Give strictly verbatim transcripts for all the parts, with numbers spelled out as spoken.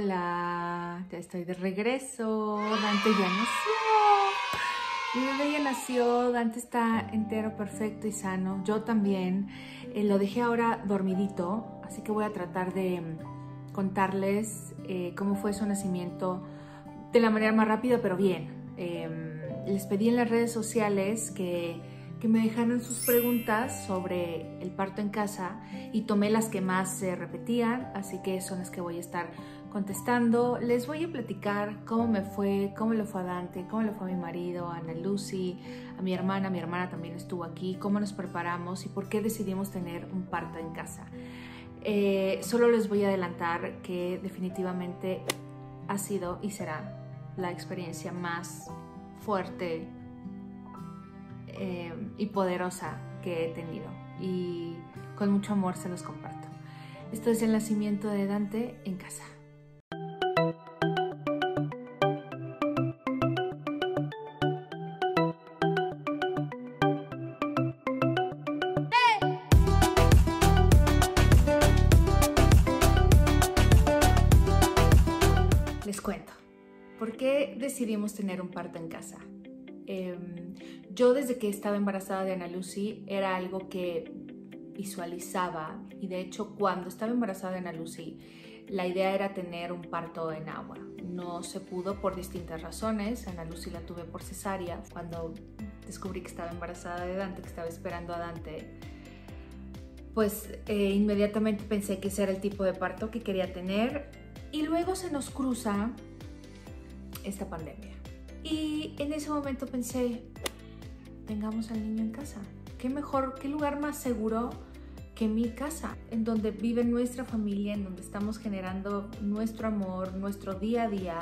Hola, ya estoy de regreso. Dante ya nació. Mi bebé ya nació. Dante está entero, perfecto y sano. Yo también. Eh, lo dejé ahora dormidito, así que voy a tratar de contarles eh, cómo fue su nacimiento de la manera más rápida, pero bien. Eh, les pedí en las redes sociales que, que me dejaran sus preguntas sobre el parto en casa y tomé las que más se repetían, así que son las que voy a estar contestando. Les voy a platicar cómo me fue, cómo le fue a Dante, cómo le fue a mi marido, a Ana Lucía, a mi hermana. Mi hermana también estuvo aquí, cómo nos preparamos y por qué decidimos tener un parto en casa. Eh, solo les voy a adelantar que definitivamente ha sido y será la experiencia más fuerte eh, y poderosa que he tenido, y con mucho amor se los comparto. Esto es el nacimiento de Dante en casa. Decidimos tener un parto en casa. Eh, yo desde que estaba embarazada de Ana Lucía era algo que visualizaba, y de hecho cuando estaba embarazada de Ana Lucía la idea era tener un parto en agua. No se pudo por distintas razones. Ana Lucía la tuve por cesárea. Cuando descubrí que estaba embarazada de Dante, que estaba esperando a Dante, pues eh, inmediatamente pensé que ese era el tipo de parto que quería tener, y luego se nos cruza esta pandemia. Y en ese momento pensé, tengamos al niño en casa. ¿Qué mejor, qué lugar más seguro que mi casa, en donde vive nuestra familia, en donde estamos generando nuestro amor, nuestro día a día?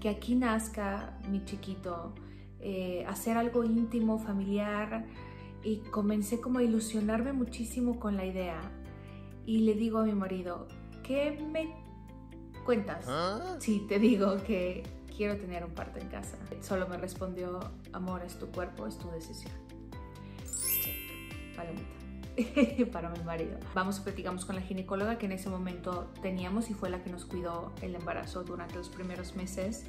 Que aquí nazca mi chiquito, eh, hacer algo íntimo, familiar. Y comencé como a ilusionarme muchísimo con la idea. Y le digo a mi marido, ¿qué me cuentas? ¿Ah? Sí, te digo que quiero tener un parto en casa. Solo me respondió, amor, es tu cuerpo, es tu decisión. Palomita. Para mi marido. Vamos, platicamos con la ginecóloga que en ese momento teníamos y fue la que nos cuidó el embarazo durante los primeros meses.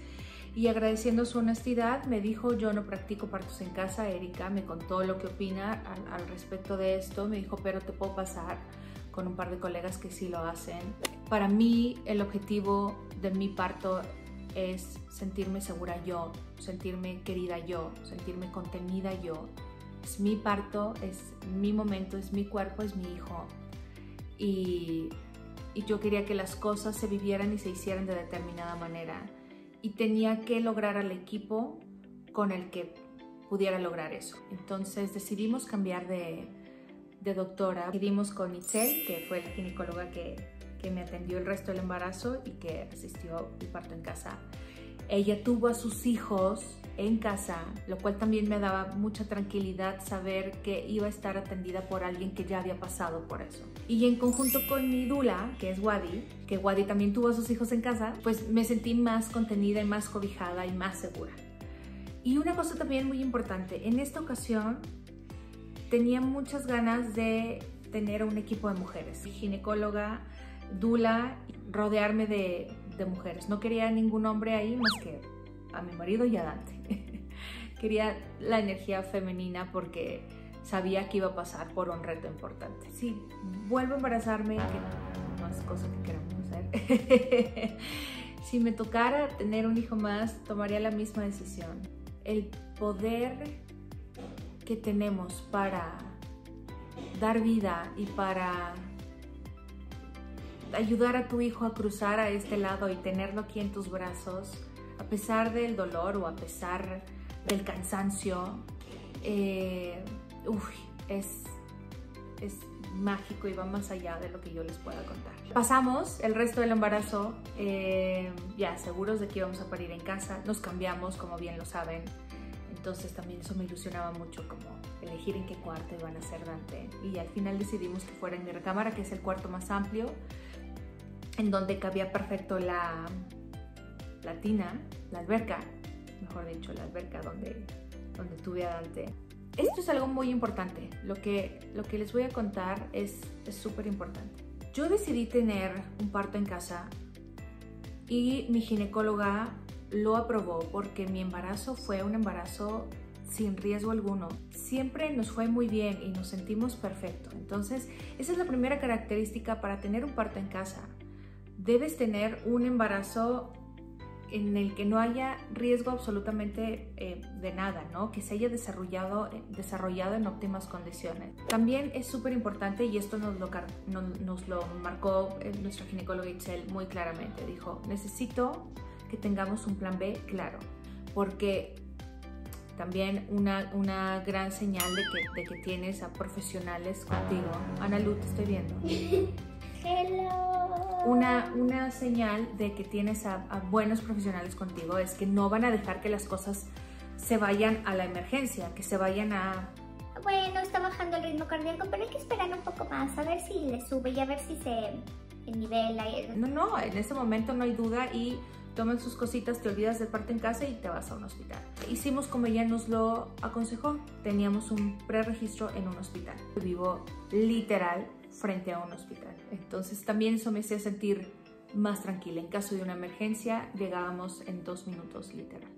Y agradeciendo su honestidad, me dijo, yo no practico partos en casa, Erika. Me contó lo que opina al, al respecto de esto. Me dijo, pero te puedo pasar con un par de colegas que sí lo hacen. Para mí, el objetivo de mi parto es sentirme segura yo, sentirme querida yo, sentirme contenida yo. Es mi parto, es mi momento, es mi cuerpo, es mi hijo. Y, y yo quería que las cosas se vivieran y se hicieran de determinada manera. Y tenía que lograr al equipo con el que pudiera lograr eso. Entonces decidimos cambiar de, de doctora. Decidimos con Itzel, que fue la ginecóloga que... que me atendió el resto del embarazo y que asistió el parto en casa. Ella tuvo a sus hijos en casa, lo cual también me daba mucha tranquilidad saber que iba a estar atendida por alguien que ya había pasado por eso. Y en conjunto con mi dula, que es Wadi, que Wadi también tuvo a sus hijos en casa, pues me sentí más contenida y más cobijada y más segura. Y una cosa también muy importante, en esta ocasión tenía muchas ganas de tener un equipo de mujeres. Mi ginecóloga, dula, rodearme de, de mujeres. No quería ningún hombre ahí más que a mi marido y a Dante. Quería la energía femenina porque sabía que iba a pasar por un reto importante. Si vuelvo a embarazarme, que no es cosa que queramos hacer, si me tocara tener un hijo más, tomaría la misma decisión. El poder que tenemos para dar vida y para ayudar a tu hijo a cruzar a este lado y tenerlo aquí en tus brazos, a pesar del dolor o a pesar del cansancio, eh, uf, es, es mágico y va más allá de lo que yo les pueda contar. Pasamos el resto del embarazo eh, ya seguros de que íbamos a parir en casa. Nos cambiamos, como bien lo saben. Entonces también eso me ilusionaba mucho, como elegir en qué cuarto iban a ser Dante. Y al final decidimos que fuera en mi recámara, que es el cuarto más amplio, en donde cabía perfecto la, la tina, la alberca, mejor dicho, la alberca donde, donde tuve a Dante. Esto es algo muy importante. Lo que, lo que les voy a contar es súper importante. Yo decidí tener un parto en casa y mi ginecóloga lo aprobó porque mi embarazo fue un embarazo sin riesgo alguno. Siempre nos fue muy bien y nos sentimos perfectos. Entonces, esa es la primera característica para tener un parto en casa. Debes tener un embarazo en el que no haya riesgo absolutamente eh, de nada, ¿no? Que se haya desarrollado, desarrollado en óptimas condiciones. También es súper importante, y esto nos lo, nos, nos lo marcó nuestra ginecóloga Itzel muy claramente. Dijo, necesito que tengamos un plan B claro, porque también una, una gran señal de que, de que tienes a profesionales contigo. Ana Lu, te estoy viendo. Hello. Una, una señal de que tienes a, a buenos profesionales contigo es que no van a dejar que las cosas se vayan a la emergencia, que se vayan a... Bueno, está bajando el ritmo cardíaco, pero hay que esperar un poco más, a ver si le sube y a ver si se nivela. No, no, en ese momento no hay duda y tomen sus cositas, te olvidas del parto en casa y te vas a un hospital. Hicimos como ella nos lo aconsejó, teníamos un preregistro en un hospital. Vivo literal frente a un hospital, entonces también eso me hacía sentir más tranquila. En caso de una emergencia llegábamos en dos minutos literal.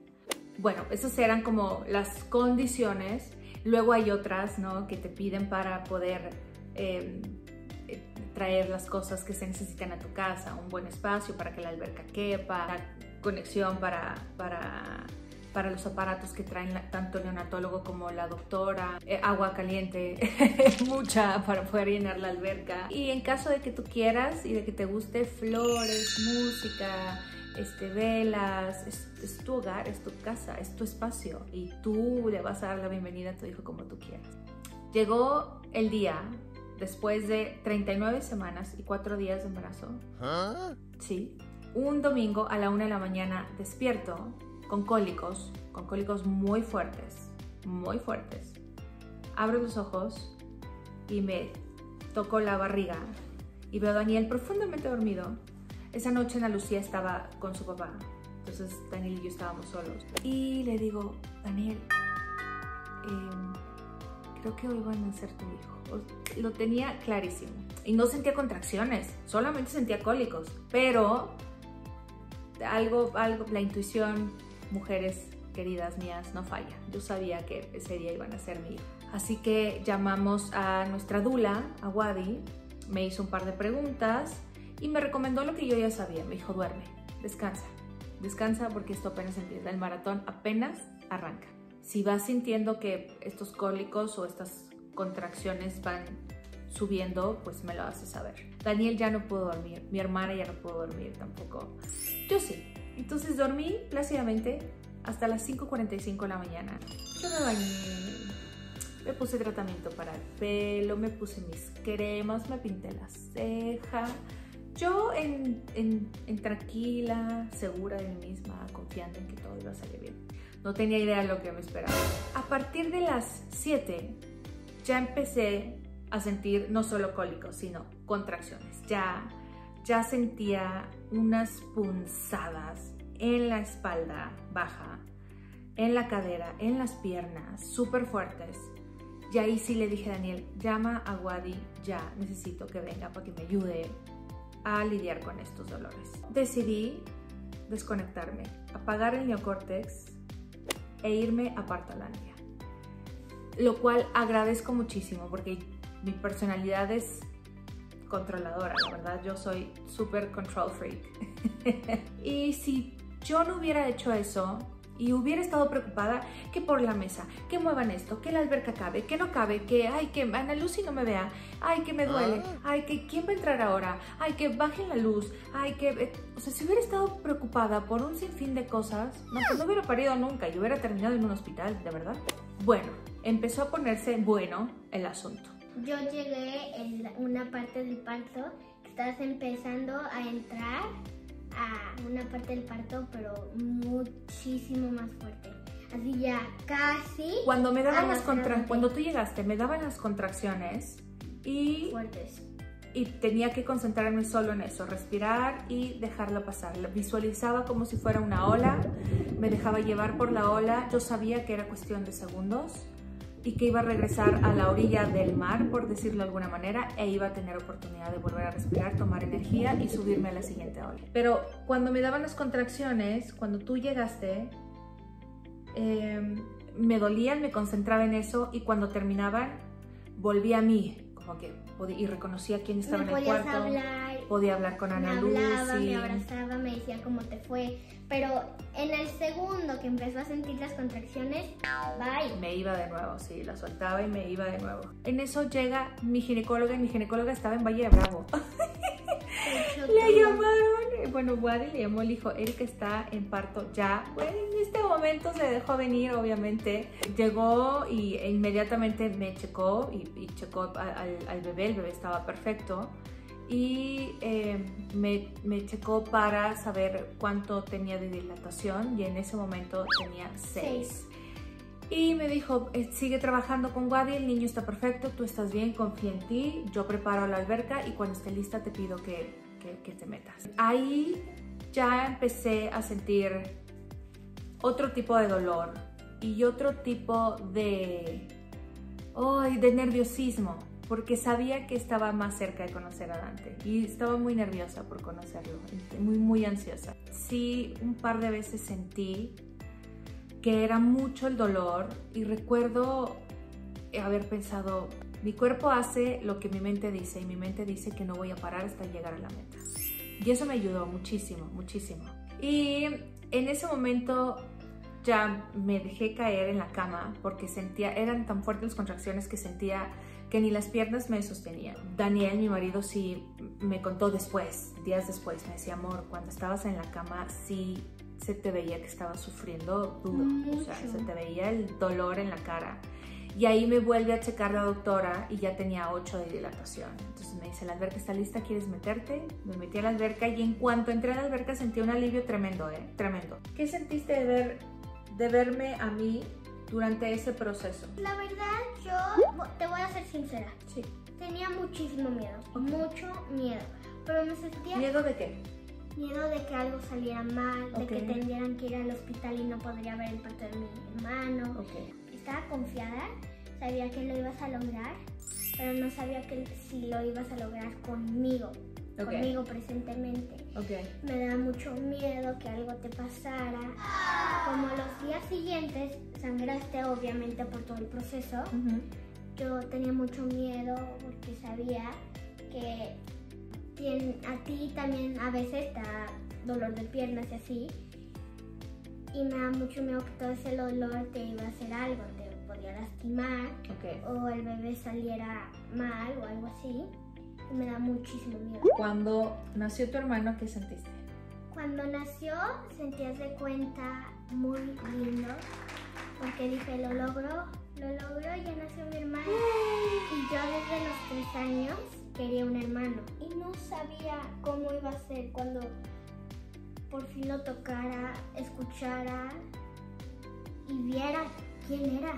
Bueno, esas eran como las condiciones. Luego hay otras, ¿no?, que te piden para poder eh, traer las cosas que se necesitan a tu casa, un buen espacio para que la alberca quepa, la conexión para, para, para los aparatos que traen la, tanto el neonatólogo como la doctora, eh, agua caliente, mucha, para poder llenar la alberca. Y en caso de que tú quieras y de que te guste, flores, música, este, velas. Es, es tu hogar, es tu casa, es tu espacio y tú le vas a dar la bienvenida a tu hijo como tú quieras. Llegó el día. Después de treinta y nueve semanas y cuatro días de embarazo. ¿Ah? Sí. Un domingo a la una de la mañana despierto con cólicos, con cólicos muy fuertes, muy fuertes. Abro los ojos y me toco la barriga y veo a Daniel profundamente dormido. Esa noche Ana Lucía estaba con su papá, entonces Daniel y yo estábamos solos. Y le digo, Daniel, eh, creo que hoy van a nacer tu hijo. Lo tenía clarísimo. Y no sentía contracciones, solamente sentía cólicos. Pero algo, algo, la intuición, mujeres queridas mías, no falla. Yo sabía que ese día iban a ser mi hijo. Así que llamamos a nuestra dula, a Wadi. Me hizo un par de preguntas y me recomendó lo que yo ya sabía. Me dijo, duerme, descansa. Descansa porque esto apenas empieza. El maratón apenas arranca. Si vas sintiendo que estos cólicos o estas contracciones van subiendo, pues me lo haces saber. Daniel ya no pudo dormir, mi hermana ya no pudo dormir tampoco. Yo sí. Entonces dormí plácidamente hasta las cinco cuarenta y cinco de la mañana. Yo me bañé, me puse tratamiento para el pelo, me puse mis cremas, me pinté la ceja. Yo en, en, en tranquila, segura de mí misma, confiando en que todo iba a salir bien. No tenía idea de lo que me esperaba. A partir de las siete ya empecé a sentir no solo cólicos, sino contracciones. Ya, ya sentía unas punzadas en la espalda baja, en la cadera, en las piernas, súper fuertes. Y ahí sí le dije a Daniel, llama a Wadi ya, necesito que venga para que me ayude a lidiar con estos dolores. Decidí desconectarme, apagar el neocórtex e irme a Partolandia, lo cual agradezco muchísimo porque mi personalidad es controladora, la verdad, yo soy súper control freak. Y si yo no hubiera hecho eso y hubiera estado preocupada que por la mesa, que muevan esto, que la alberca cabe, que no cabe, que ay, que Ana Lucía no me vea, ay, que me duele, ay, que quién va a entrar ahora, ay, que bajen la luz, ay, que... Eh, o sea, si hubiera estado preocupada por un sinfín de cosas, no, pues no hubiera parido nunca, yo hubiera terminado en un hospital, de verdad. Bueno, empezó a ponerse bueno el asunto. Yo llegué en una parte del parto, estás empezando a entrar a una parte del parto, pero muchísimo más fuerte. Así ya casi... Cuando me daban las contra... Cuando tú llegaste, me daban las contracciones y... Fuertes. Y tenía que concentrarme solo en eso, respirar y dejarlo pasar. Visualizaba como si fuera una ola, me dejaba llevar por la ola. Yo sabía que era cuestión de segundos. y que iba a regresar a la orilla del mar, por decirlo de alguna manera, e iba a tener oportunidad de volver a respirar, tomar energía y subirme a la siguiente ola. Pero cuando me daban las contracciones, cuando tú llegaste, eh, me dolían, me concentraba en eso, y cuando terminaban, volvía a mí, como que podía, y reconocía quién estaba en el cuarto. Hablar, podía hablar con Ana Lucía. Me hablaba, me abrazaba, me decía cómo te fue, pero en el segundo que empezó a sentir las contracciones, bye. Me iba de nuevo, sí, la soltaba y me iba de nuevo. En eso llega mi ginecóloga, y mi ginecóloga estaba en Valle de Bravo. Le llamaron, bueno, Wadi le llamó el hijo, Erika está en parto ya. Bueno, en este momento se dejó venir, obviamente. Llegó y inmediatamente me checó y, y checó al, al bebé, el bebé estaba perfecto. Y eh, me, me checó para saber cuánto tenía de dilatación, y en ese momento tenía seis. Y me dijo, sigue trabajando con Wadi, el niño está perfecto, tú estás bien, confía en ti, yo preparo la alberca y cuando esté lista te pido que, que, que te metas. Ahí ya empecé a sentir otro tipo de dolor y otro tipo de, oh, de nerviosismo, porque sabía que estaba más cerca de conocer a Dante y estaba muy nerviosa por conocerlo, muy, muy ansiosa. Sí, un par de veces sentí que era mucho el dolor y recuerdo haber pensado, mi cuerpo hace lo que mi mente dice y mi mente dice que no voy a parar hasta llegar a la meta. Y eso me ayudó muchísimo, muchísimo. Y en ese momento ya me dejé caer en la cama porque sentía, eran tan fuertes las contracciones que sentía que ni las piernas me sostenían. Daniel, mi marido, sí me contó después, días después, me decía, amor, cuando estabas en la cama sí se te veía que estabas sufriendo duro, mucho. O sea, se te veía el dolor en la cara. Y ahí me vuelve a checar la doctora y ya tenía ocho de dilatación. Entonces me dice, la alberca está lista, ¿quieres meterte? Me metí a la alberca y en cuanto entré a la alberca sentí un alivio tremendo, ¿eh? Tremendo. ¿Qué sentiste de, ver, de verme a mí durante ese proceso? La verdad, yo te voy a ser sincera. Sí. Tenía muchísimo miedo, okay. Mucho miedo. Pero me sentía... ¿Miedo de qué? Miedo de que algo saliera mal, okay. De que tendrían que ir al hospital y no podría ver el parto de mi hermano. Okay. Estaba confiada, sabía que lo ibas a lograr, pero no sabía que si lo ibas a lograr conmigo, okay. Conmigo presentemente. Okay. Me daba mucho miedo que algo te pasara. Como los días siguientes sangraste obviamente por todo el proceso, uh-huh. Yo tenía mucho miedo porque sabía que... a ti también a veces da dolor de piernas y así, y me da mucho miedo que todo ese dolor te iba a hacer algo, te podía lastimar, okay. O el bebé saliera mal o algo así, y me da muchísimo miedo. Cuando nació tu hermano, ¿qué sentiste? Cuando nació sentías de cuenta muy lindo, porque dije, lo logro, lo logro, ya nació mi hermano, y yo desde los tres años quería un hermano y no sabía cómo iba a ser cuando por fin lo tocara, escuchara y viera quién era.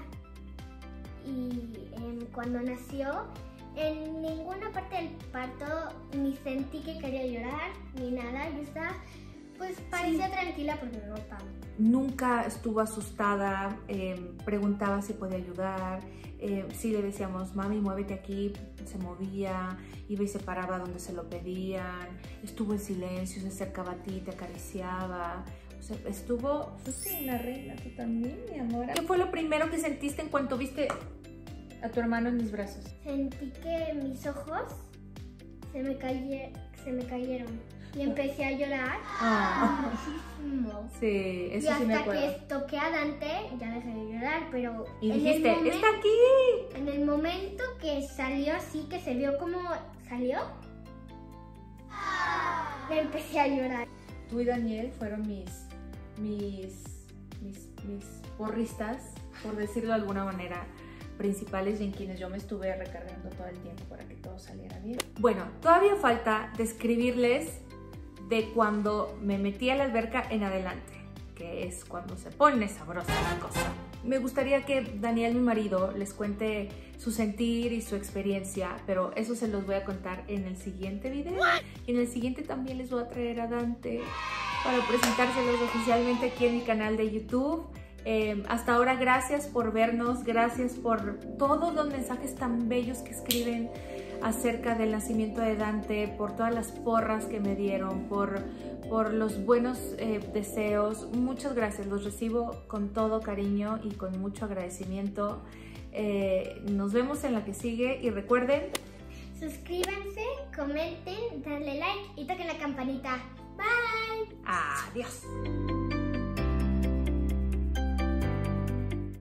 Y eh, cuando nació, en ninguna parte del parto ni sentí que quería llorar ni nada. Yo estaba, pues parecía sí. Tranquila porque no estaba. Nunca estuvo asustada, eh, preguntaba si podía ayudar. Eh, sí le decíamos, mami, muévete aquí, se movía, iba y se paraba donde se lo pedían, estuvo en silencio, se acercaba a ti, te acariciaba, o sea, estuvo... Fuiste una reina tú también, mi amor. ¿Qué fue lo primero que sentiste en cuanto viste a tu hermano en mis brazos? Sentí que mis ojos se me, caye, se me cayeron y empecé a llorar. Ah. Muchísimo. Sí, eso sí me acuerdo. Y hasta que toqué a Dante ya dejé de llorar, pero... Y dijiste, ¡está aquí! En el momento que salió así, que se vio como salió, me empecé a llorar. Tú y Daniel fueron mis, mis, mis, mis porristas, por decirlo de alguna manera, principales en quienes yo me estuve recargando todo el tiempo para que todo saliera bien. Bueno, todavía falta describirles de cuando me metí a la alberca en adelante, que es cuando se pone sabrosa la cosa. Me gustaría que Daniel, mi marido, les cuente su sentir y su experiencia, pero eso se los voy a contar en el siguiente video. Y en el siguiente también les voy a traer a Dante para presentárselos oficialmente aquí en mi canal de YouTube. Eh, hasta ahora, gracias por vernos, gracias por todos los mensajes tan bellos que escriben acerca del nacimiento de Dante, por todas las porras que me dieron, por, por los buenos eh, deseos. Muchas gracias, los recibo con todo cariño y con mucho agradecimiento. Eh, nos vemos en la que sigue y recuerden, suscríbanse, comenten, denle like y toquen la campanita. Bye. Adiós.